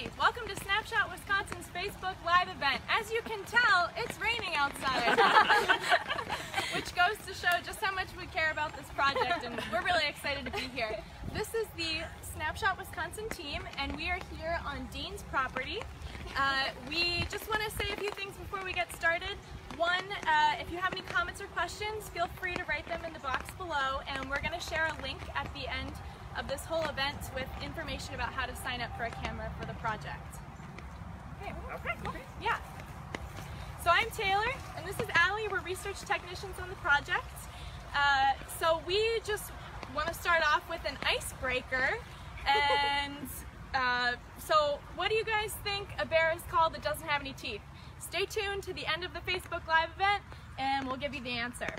Hi, welcome to Snapshot Wisconsin's Facebook Live event. As you can tell, it's raining outside, which goes to show just how much we care about this project, and we're really excited to be here. This is the Snapshot Wisconsin team, and we are here on Dane's property. We just want to say a few things before we get started. One, if you have any comments or questions, feel free to write them in the box below, and we're going to share a link at the end of this whole event with information about how to sign up for a camera for the project. Okay, cool. Yeah. So I'm Taylor, and this is Allie. We're research technicians on the project. So we just want to start off with an icebreaker, and so what do you guys think a bear is called that doesn't have any teeth? Stay tuned to the end of the Facebook Live event, and we'll give you the answer.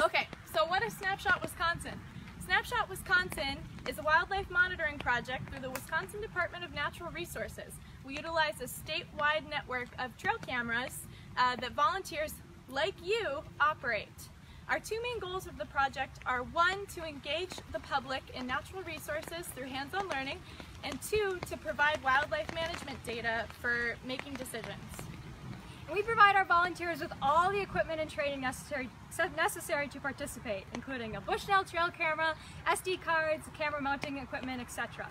Okay, so what is Snapshot Wisconsin? Snapshot Wisconsin is a wildlife monitoring project through the Wisconsin Department of Natural Resources. We utilize a statewide network of trail cameras that volunteers like you operate. Our two main goals of the project are, one, to engage the public in natural resources through hands-on learning, and two, to provide wildlife management data for making decisions. And we provide our volunteers with all the equipment and training necessary to participate, including a Bushnell trail camera, SD cards, camera mounting equipment, etc.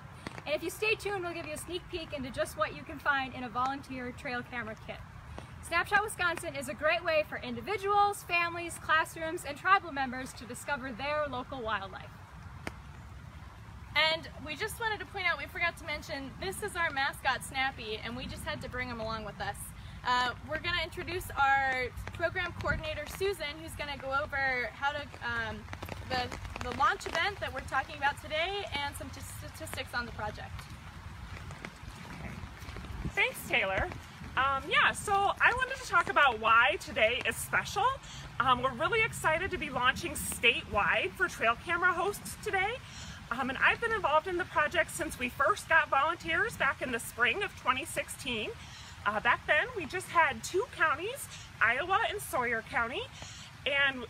And if you stay tuned, we'll give you a sneak peek into just what you can find in a volunteer trail camera kit. Snapshot Wisconsin is a great way for individuals, families, classrooms, and tribal members to discover their local wildlife. And we just wanted to point out, we forgot to mention, this is our mascot, Snappy, and we just had to bring him along with us. We're going to introduce our program coordinator, Susan, who's going to go over how to the launch event that we're talking about today and some statistics on the project. Thanks, Taylor. Yeah, so I wanted to talk about why today is special. We're really excited to be launching statewide for trail camera hosts today. And I've been involved in the project since we first got volunteers back in the spring of 2016. Back then, we just had two counties, Iowa and Sawyer County, and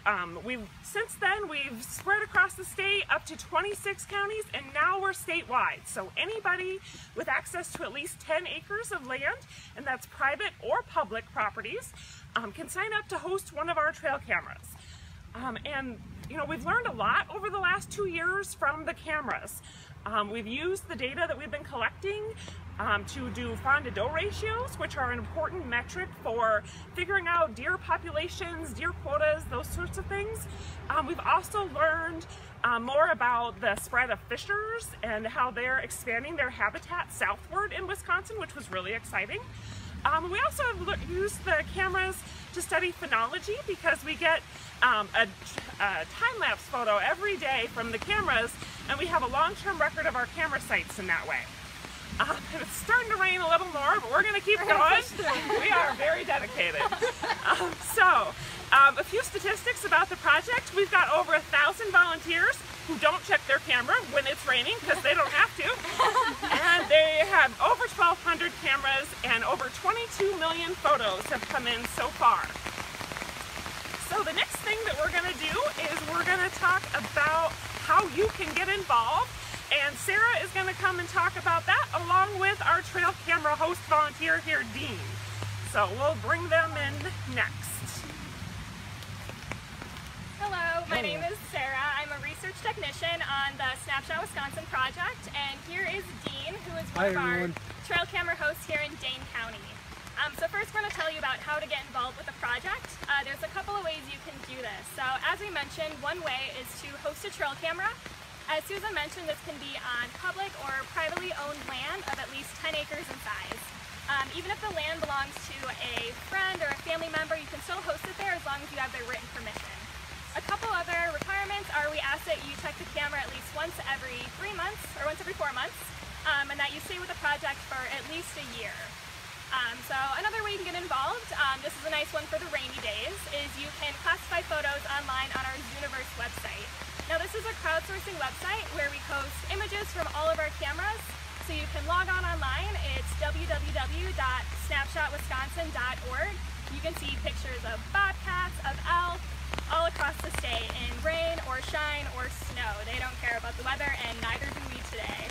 since then we've spread across the state up to 26 counties, and now we're statewide. So anybody with access to at least 10 acres of land, and that's private or public properties, can sign up to host one of our trail cameras. And you know, we've learned a lot over the last 2 years from the cameras. We've used the data that we've been collecting to do fawn-to-doe ratios, which are an important metric for figuring out deer populations, deer quotas, those sorts of things. We've also learned more about the spread of fishers and how they're expanding their habitat southward in Wisconsin, which was really exciting. We also have used the cameras to study phenology, because we get a time-lapse photo every day from the cameras, and we have a long-term record of our camera sites in that way. It's starting to rain a little more, but we're going to keep going. We are very dedicated. A few statistics about the project. We've got over 1,000 volunteers who don't check their camera when it's raining, because they don't have to. And they have over 1,200 cameras, and over 22 million photos have come in so far. So the next thing that we're going to do is we're going to talk about how you can get involved. And Sarah is going to come and talk about that, along with our trail camera host volunteer here, Dean. So we'll bring them in next. Hello, my name is Sarah. I'm a research technician on the Snapshot Wisconsin project, and here is Dean, who is one of our trail camera hosts here in Dane County. So first we're going to tell you about how to get involved with the project. There's a couple of ways you can do this. So as we mentioned, one way is to host a trail camera. As Susan mentioned, this can be on public or privately owned land of at least 10 acres in size. Even if the land belongs to a friend or a family member, you can still host it there as long as you have their written permission. A couple other requirements are, we ask that you check the camera at least once every 3 months or once every 4 months, and that you stay with the project for at least a year. So another way you can get involved, this is a nice one for the rainy days, is you can classify photos online on our Universe website. Now this is a crowdsourcing website where we post images from all of our cameras, so you can log on online. It's www.snapshotwisconsin.org. You can see pictures of bobcats, of elk, all across the state in rain or shine or snow. They don't care about the weather, and neither do we today.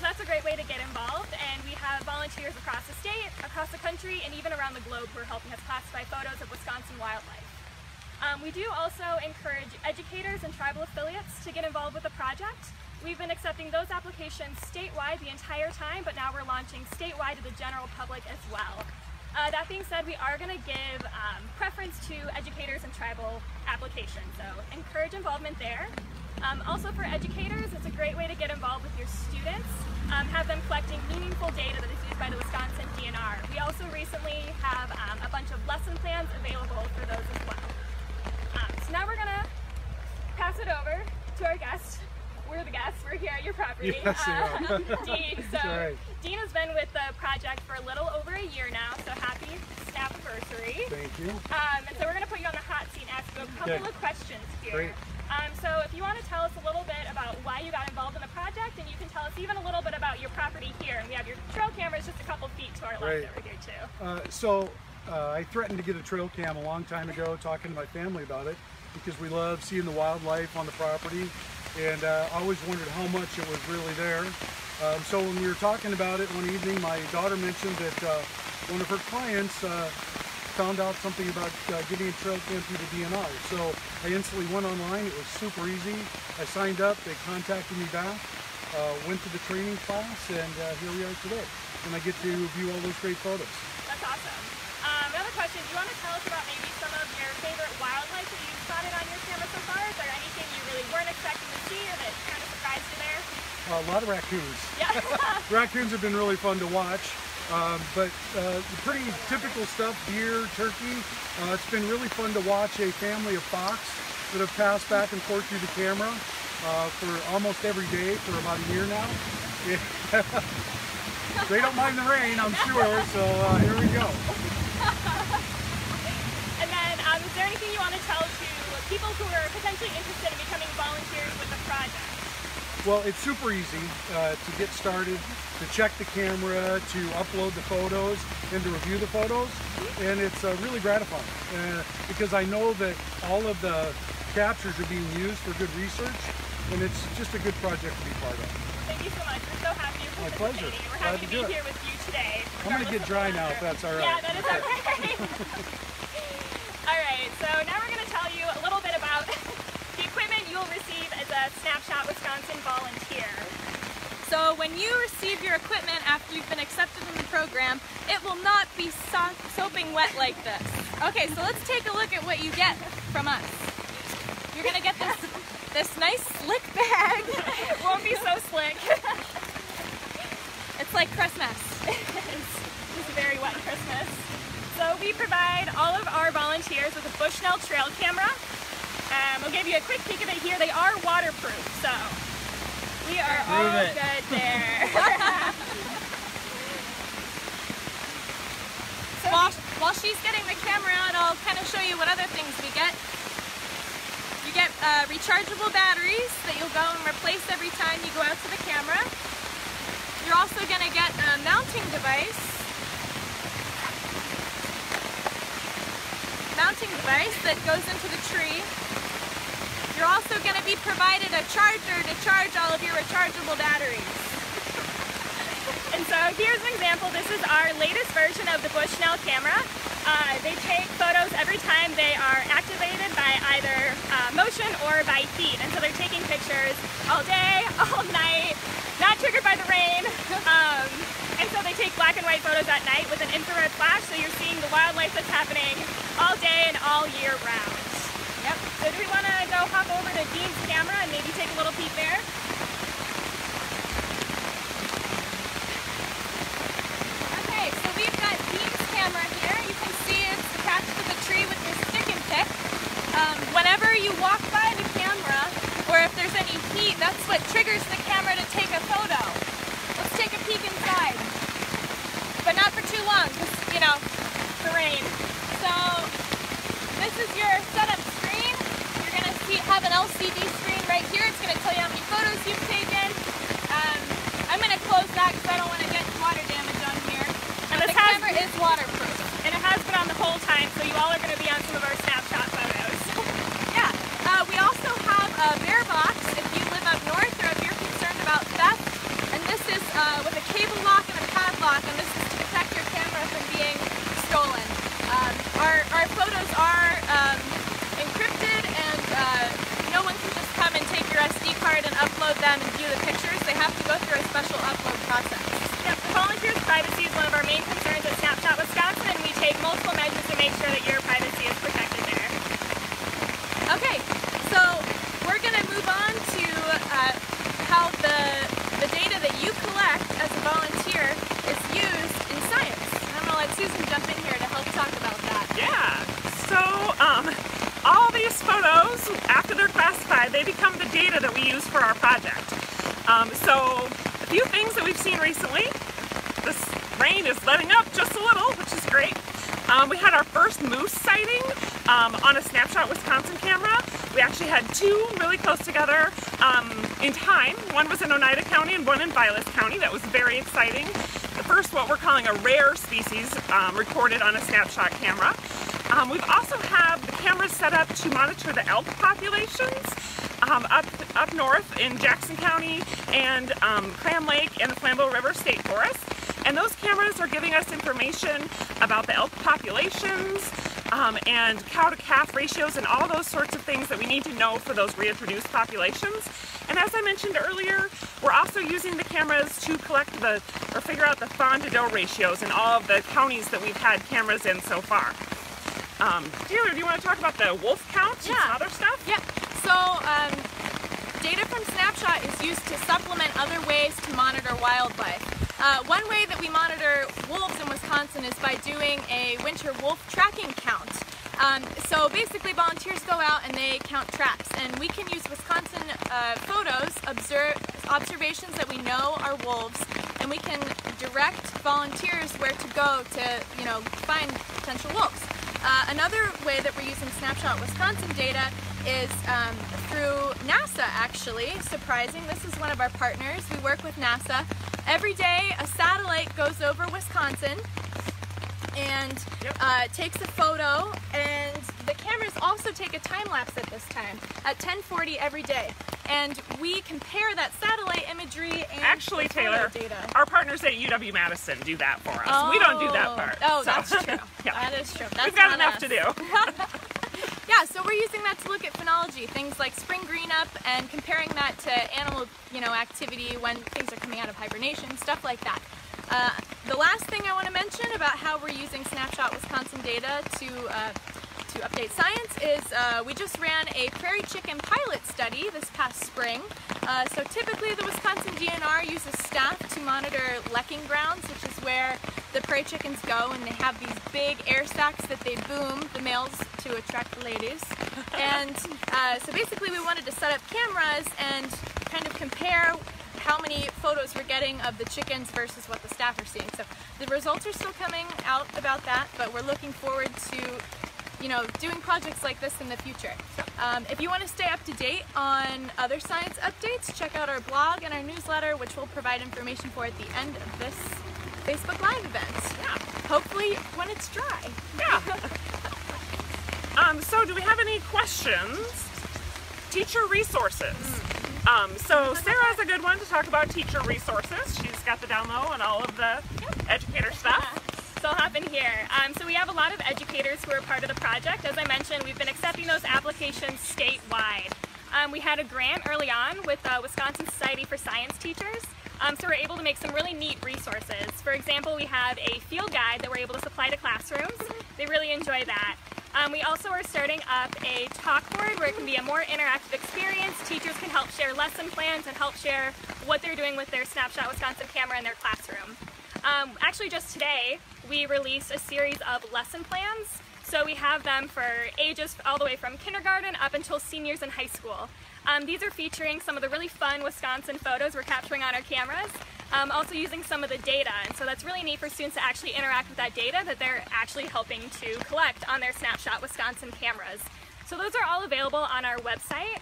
So that's a great way to get involved, and we have volunteers across the state, across the country, and even around the globe who are helping us classify photos of Wisconsin wildlife. We do also encourage educators and tribal affiliates to get involved with the project. We've been accepting those applications statewide the entire time, but now we're launching statewide to the general public as well. That being said, we are going to give preference to educators and tribal applications, so encourage involvement there. Also for educators, it's a great way to get involved with your students, have them collecting meaningful data that is used by the Wisconsin DNR. We also recently have a bunch of lesson plans available for those as well. So now we're going to pass it over to our guest. We're the guests, we're here at your property. Yes, Dean. So right. Dean has been with the project for a little over a year now, so happy Snapversary. Thank you. And so we're going to put you on the hot seat and ask you a couple of questions here. Great. So if you want to tell us a little bit about why you got involved in the project, and you can tell us even a little bit about your property here. And we have your trail cameras just a couple feet to our left over here too. I threatened to get a trail cam a long time ago, talking to my family about it, because we love seeing the wildlife on the property. And I always wondered how much it was really there. So when we were talking about it one evening, my daughter mentioned that one of her clients found out something about getting a trail cam through the DNR. So I instantly went online. It was super easy. I signed up. They contacted me back, went to the training class, and here we are today. And I get to view all those great photos. That's awesome. Another question, do you want to tell us about maybe some of your favorite wildlife that you've spotted on your camera so far? Is there anything you really weren't expecting to see or that kind of surprised you there? A lot of raccoons. Yeah. Raccoons have been really fun to watch. The pretty typical stuff, deer, turkey. It's been really fun to watch a family of fox that have passed back and forth through the camera for almost every day for about a year now. They don't mind the rain, I'm sure, so here we go. And then, is there anything you want to tell to people who are potentially interested in becoming volunteers with the project? Well, it's super easy to get started, to check the camera, to upload the photos, and to review the photos. And it's really gratifying because I know that all of the captures are being used for good research, and it's just a good project to be part of. Thank you so much. We're so happy you're participating. My pleasure. We're happy to be here with you today. I'm going to get dry now if that's all right. Yeah, that is okay. All right, so now we're going to tell you a little bit about the equipment you'll receive as a Snapshot Wisconsin volunteer. So when you receive your equipment after you've been accepted in the program, it will not be soaking wet like this. Okay, so let's take a look at what you get from us. You're gonna get this nice slick bag. It won't be so slick. It's like Christmas. It's a very wet Christmas. So we provide all of our volunteers with a Bushnell trail camera. We'll give you a quick peek of it here. They are waterproof, so we are all good there. So while she's getting the camera out, I'll kind of show you what other things we get. You get rechargeable batteries that you'll go and replace every time you go out to the camera. You're also going to get a mounting device. That goes into the tree. You're also going to be provided a charger to charge all of your rechargeable batteries. And so here's an example. This is our latest version of the Bushnell camera. They take photos every time they are activated by either motion or by heat. And so they're taking pictures all day, all night, not triggered by the rain. And so they take black and white photos at night with an infrared flash, so you're seeing the wildlife that's happening all day and all year round. Yep. So do we want to go hop over to Dean's camera and maybe take a little peek there? Okay, so we've got Dean's camera here. You can see it's attached to the tree with this stick and pick. Whenever you walk by the camera, or if there's any heat, that's what triggers the camera to take a photo. Let's take a peek inside. But not for too long, because, you know, the rain. So this is your setup screen. You're going to have an privacy is one of our main concerns at Snapshot Wisconsin, and we take multiple measures to make sure that your privacy is protected there. Okay, so we're going to move on to how the data that you collect as a volunteer is used in science. I'm going to let Susan jump in here to help talk about that. Yeah, so all these photos, after they're classified, they become the data that we use for our project. So a few things that we've seen recently. This rain is letting up just a little, which is great. We had our first moose sighting on a Snapshot Wisconsin camera. We actually had two really close together in time. One was in Oneida County and one in Vilas County. That was very exciting. The first, what we're calling a rare species, recorded on a Snapshot camera. We've also have the cameras set up to monitor the elk populations up north in Jackson County and Clam Lake and the Flambeau River State Forest. And those cameras are giving us information about the elk populations and cow-to-calf ratios and all those sorts of things that we need to know for those reintroduced populations. And as I mentioned earlier, we're also using the cameras to collect or figure out the fawn-to-doe ratios in all of the counties that we've had cameras in so far. Taylor, do you want to talk about the wolf count and some other stuff? Yeah. So data from Snapshot is used to supplement other ways to monitor wildlife. One way that we monitor wolves in Wisconsin is by doing a winter wolf tracking count. So basically volunteers go out and they count traps, and we can use Wisconsin photos, observations that we know are wolves, and we can direct volunteers where to go to, you know, find potential wolves. Another way that we're using Snapshot Wisconsin data is through NASA, actually. Surprising, this is one of our partners. We work with NASA. Every day a satellite goes over Wisconsin and takes a photo, and the cameras also take a time-lapse at this time, at 10:40 every day. And we compare that satellite imagery and actually, Taylor, data. Our partners at UW-Madison do that for us. Oh. We don't do that part. Oh, so. That's true. Yeah. That is true. That's We've got enough us. To do. Yeah, so we're using that to look at phenology, things like spring green-up, and comparing that to animal, you know, activity when things are coming out of hibernation, stuff like that. The last thing I want to mention about how we're using Snapshot Wisconsin data to update science is we just ran a prairie chicken pilot study this past spring. So typically the Wisconsin DNR uses staff to monitor lecking grounds, which is where the prairie chickens go, and they have these big air sacs that they boom, the males, to attract the ladies. And so basically we wanted to set up cameras and kind of compare how many photos we're getting of the chickens versus what the staff are seeing. So the results are still coming out about that, but we're looking forward to, you know, doing projects like this in the future. If you want to stay up to date on other science updates, check out our blog and our newsletter, which we'll provide information for at the end of this Facebook Live event. Yeah. Hopefully when it's dry. Yeah. So do we have any questions? Teacher resources. So Sarah's a good one to talk about teacher resources. She's got the down low on all of the educator stuff. So I'll hop in here. So we have a lot of educators who are part of the project. As I mentioned, we've been accepting those applications statewide. We had a grant early on with Wisconsin Society for Science Teachers, so we're able to make some really neat resources. For example, we have a field guide that we're able to supply to classrooms. They really enjoy that. We also are starting up a talkboard where it can be a more interactive experience. Teachers can help share lesson plans and help share what they're doing with their Snapshot Wisconsin camera in their classroom. Actually, just today, we released a series of lesson plans. So we have them for ages all the way from kindergarten up until seniors in high school. These are featuring some of the really fun Wisconsin photos we're capturing on our cameras, also using some of the data. And so that's really neat for students to actually interact with that data that they're actually helping to collect on their Snapshot Wisconsin cameras. So those are all available on our website,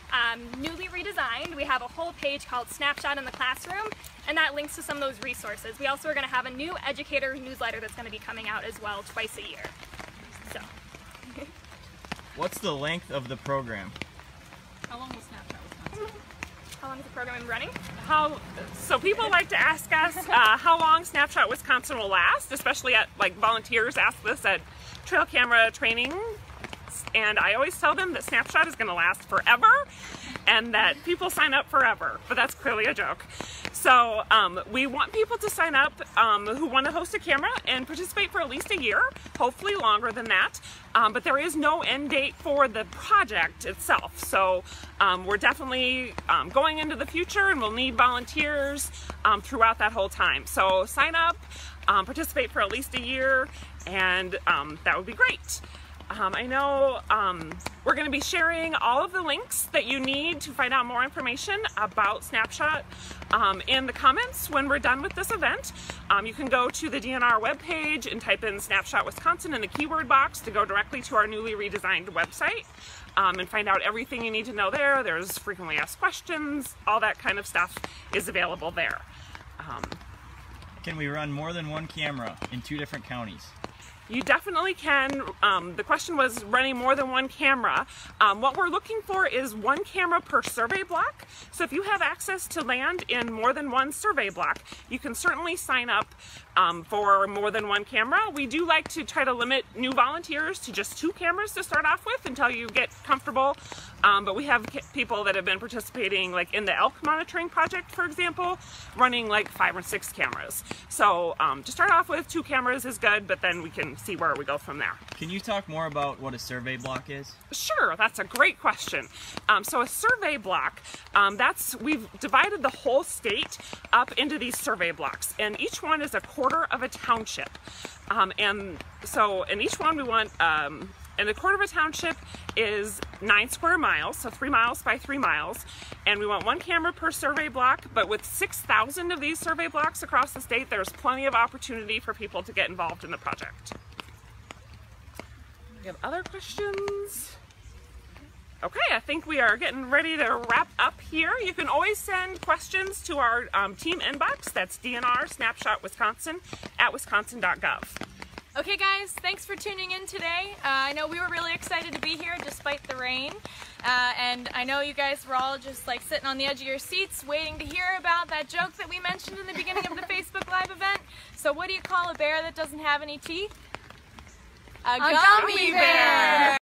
newly redesigned. We have a whole page called Snapshot in the Classroom, and that links to some of those resources. We also are going to have a new educator newsletter that's going to be coming out as well twice a year. So, what's the length of the program? How long will Snapshot Wisconsin? How long is the program running? So people like to ask us how long Snapshot Wisconsin will last, especially at, like, volunteers ask this at trail camera training. And I always tell them that Snapshot is going to last forever. and that people sign up forever, but that's clearly a joke. So we want people to sign up who want to host a camera and participate for at least a year, hopefully longer than that. But there is no end date for the project itself. So we're definitely going into the future, and we'll need volunteers throughout that whole time. So sign up, participate for at least a year, and that would be great. I know we're going to be sharing all of the links that you need to find out more information about Snapshot in the comments when we're done with this event. You can go to the DNR webpage and type in Snapshot Wisconsin in the keyword box to go directly to our newly redesigned website and find out everything you need to know there. There's frequently asked questions, all that kind of stuff is available there. Can we run more than one camera in two different counties? You definitely can. The question was running more than one camera. What we're looking for is one camera per survey block. So if you have access to land in more than one survey block, you can certainly sign up for more than one camera. We do like to try to limit new volunteers to just two cameras to start off with until you get comfortable. But we have people that have been participating, like in the elk monitoring project, for example, running like 5 or 6 cameras. So to start off with, 2 cameras is good, but then we can see where we go from there. Can you talk more about what a survey block is? Sure, that's a great question. So a survey block, we've divided the whole state up into these survey blocks, and each one is a quarter of a township. And so in each one we want, and a quarter of a township is 9 square miles, so 3 miles by 3 miles. And we want one camera per survey block, but with 6,000 of these survey blocks across the state, there's plenty of opportunity for people to get involved in the project. Do you have other questions? Okay, I think we are getting ready to wrap up here. You can always send questions to our team inbox. That's DNR Snapshot Wisconsin at wisconsin.gov. Okay guys, thanks for tuning in today. I know we were really excited to be here despite the rain. And I know you guys were all just like sitting on the edge of your seats waiting to hear about that joke that we mentioned in the beginning of the Facebook Live event. So what do you call a bear that doesn't have any teeth? A gummy bear!